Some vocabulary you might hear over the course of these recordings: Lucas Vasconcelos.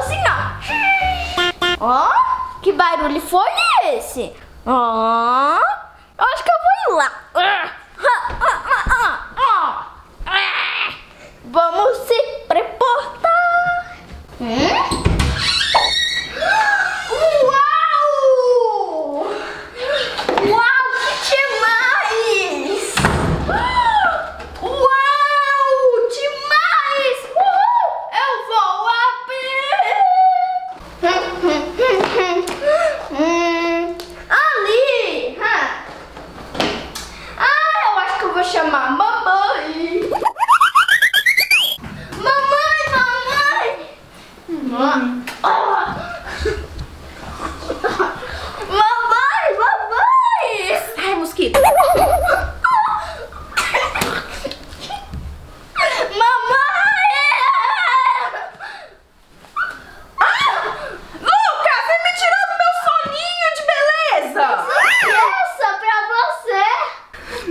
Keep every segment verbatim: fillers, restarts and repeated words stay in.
assim, ó. Ó, oh, que barulho foi esse? Ó, oh, acho que eu vou ir lá. Vamos se reportar. Hum?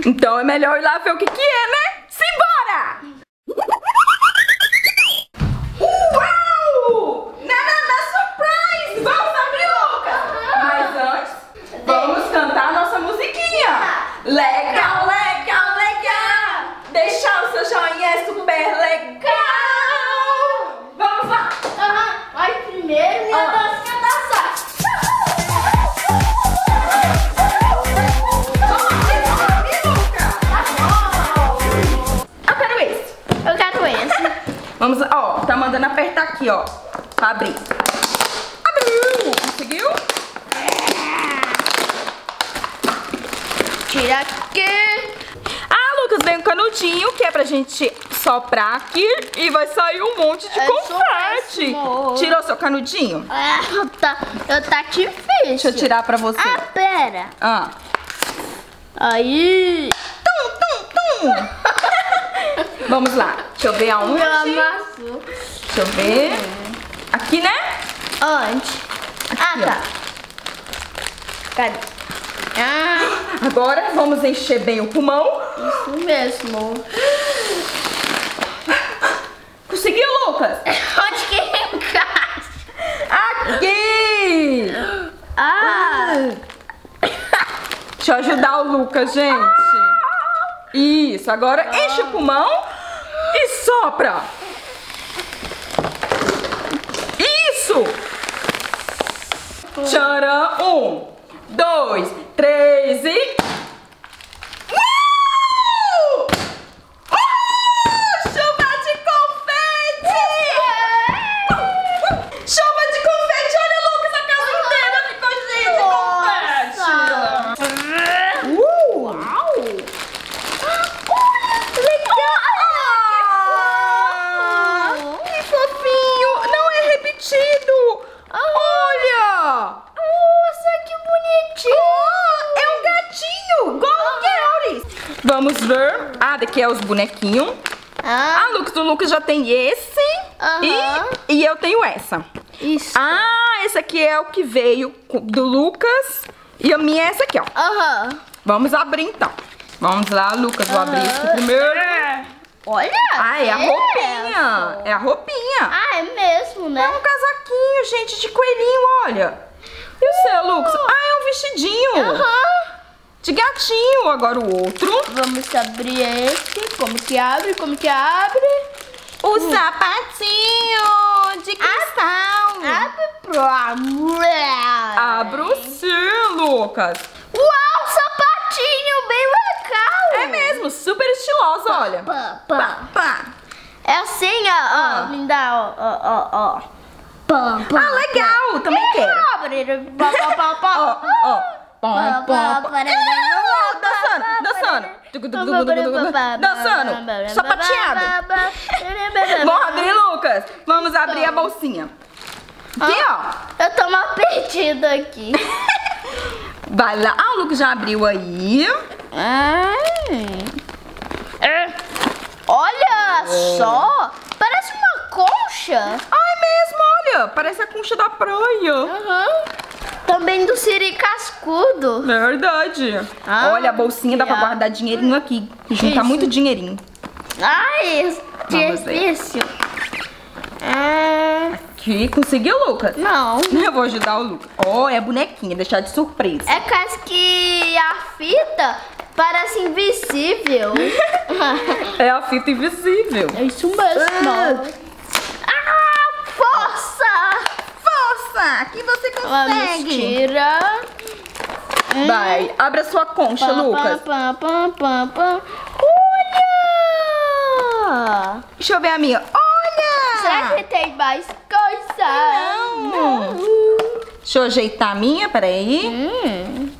Então é melhor ir lá ver o que que é, né? Simbora! Uau! Na, na, na surprise! Vamos abrir, Lucas! Mas antes, vamos cantar nossa musiquinha! Legal, legal, legal! Deixar o seu joinha é super legal! Vamos lá! Uhum. Mas primeiro, minha uhum. dancinha dançar! Vamos, ó, tá mandando apertar aqui, ó, pra abrir. Abriu! Conseguiu? É. Tira aqui. Ah, Lucas, vem um canudinho que é pra gente soprar aqui e vai sair um monte de confete. Tirou seu canudinho? Ah, tá, eu tá difícil. Deixa eu tirar pra você. Ah, pera. Ah. Aí. Tum, tum, tum. Vamos lá, deixa eu ver aonde. Deixa eu ver. Aqui, né? Onde? Aqui, ah, tá. Ó. Cadê? Ah. Agora vamos encher bem o pulmão. Isso mesmo. Conseguiu, Lucas? Onde que encaixa? Aqui! Ah! Deixa eu ajudar o Lucas, gente. Isso, agora ah. enche o pulmão e sopra. Isso! Tcharam! Um, dois, três e... Uh! Uh! Chuva de confete! Uh! Uh! Chuva de confete! Olha, Lucas, a casa inteira ficou cheia de confete! Uh! Uau! Vamos ver. Ah, daqui é os bonequinhos. Ah, ah Lucas, o Lucas já tem esse. Uhum. E, e eu tenho essa. Isso. Ah, esse aqui é o que veio do Lucas. E a minha é essa aqui, ó. Uhum. Vamos abrir, então. Vamos lá, Lucas. Vou uhum. abrir isso primeiro. Olha! Ah, é, é a roupinha. Essa. É a roupinha. Ah, é mesmo, né? É um casaquinho, gente, de coelhinho, olha. E o seu, Lucas? Ah, é um vestidinho. Aham. Uhum. De gatinho, agora o outro. Vamos abrir esse. Como que abre? Como que abre? O hum. sapatinho de cristal. Abre pro amor. Abro sim, Lucas. Uau, sapatinho bem legal. É mesmo, super estiloso, pá, olha. Pá, pá. Pá, pá. É assim, ó, ah. ó, linda, ó, ó, ó. Pá, pá, ah, legal, pá. Também quero. Abre, pá, pá, pá, pá. Ó, ó. Pom, pom, pom, pom. Ah, dançando, dançando. Dançando. Sapateado. Vamos abrir, Lucas. Vamos abrir a bolsinha. Aqui, ó. Eu tô uma perdida aqui. Vai lá. Ah, o Lucas já abriu aí. Ai. Olha só. Parece uma concha. Ai, mesmo, olha. Parece a concha da praia. Aham. Também do siri cascudo. Verdade. Ah, olha, a bolsinha dá pra guardar dinheirinho aqui. Juntar muito dinheirinho. Ai, difícil. É... aqui. Conseguiu, Lucas? Não. Eu vou ajudar o Lucas. Ó, oh, é a bonequinha, deixar de surpresa. É quase que a fita parece invisível. É a fita invisível. É isso mesmo. Ah, ah força! Força! Que você consegue. Mentira. Vai, abre a sua concha, pá, Lucas. Pá, pá, pá, pá. Olha! Deixa eu ver a minha. Olha! Será que tem mais coisa? Não! Não. Deixa eu ajeitar a minha, peraí. Hum,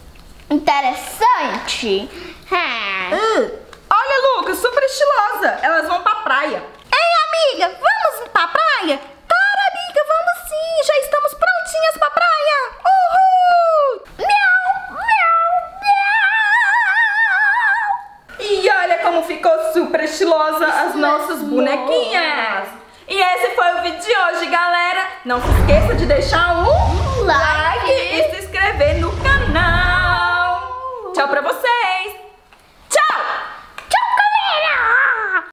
interessante. Ah. Uh, olha, Lucas, super estilosa. Elas vão pra praia. Ei, amiga, vamos pra praia? Claro, amiga, vamos sim. Já estamos prontinhas pra praia. Uhul! Miau, miau, miau. E olha como ficou super estilosa isso as nossas mesmo. Bonequinhas. E esse foi o vídeo de hoje, galera. Não se esqueça de deixar um like.